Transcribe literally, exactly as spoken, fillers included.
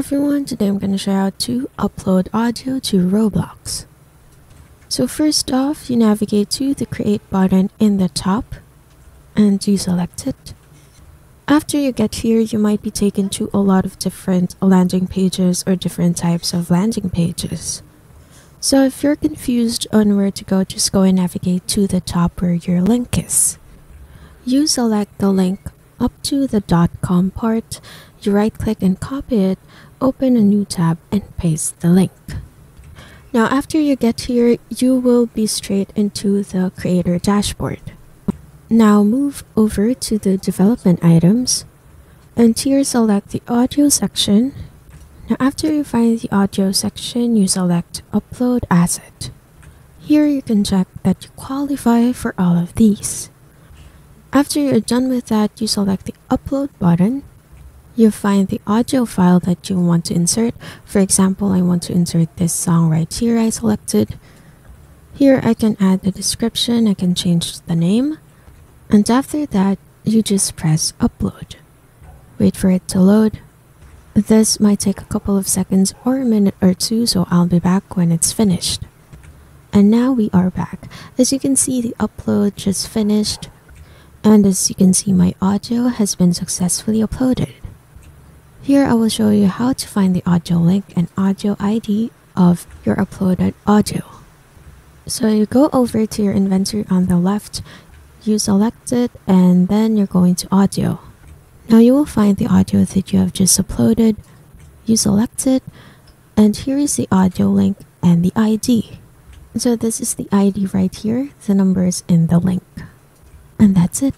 everyone, today I'm going to show you how to upload audio to Roblox. So first off, you navigate to the create button in the top and you select it. After you get here, you might be taken to a lot of different landing pages or different types of landing pages. So if you're confused on where to go, just go and navigate to the top where your link is. You select the link up to the .com part, you right click and copy it, open a new tab and paste the link. Now after you get here, you will be straight into the creator dashboard. Now move over to the development items and here select the audio section. Now after you find the audio section, you select upload asset. Here you can check that you qualify for all of these. After you're done with that, you select the upload button. You find the audio file that you want to insert. For example, I want to insert this song right here I selected. Here I can add the description, I can change the name. And after that, you just press upload. Wait for it to load. This might take a couple of seconds or a minute or two, so I'll be back when it's finished. And now we are back. As you can see, the upload just finished. And as you can see, my audio has been successfully uploaded. Here I will show you how to find the audio link and audio I D of your uploaded audio. So you go over to your inventory on the left, you select it, and then you're going to audio. Now you will find the audio that you have just uploaded, you select it, and here is the audio link and the I D. So this is the I D right here, the number is in the link. And that's it.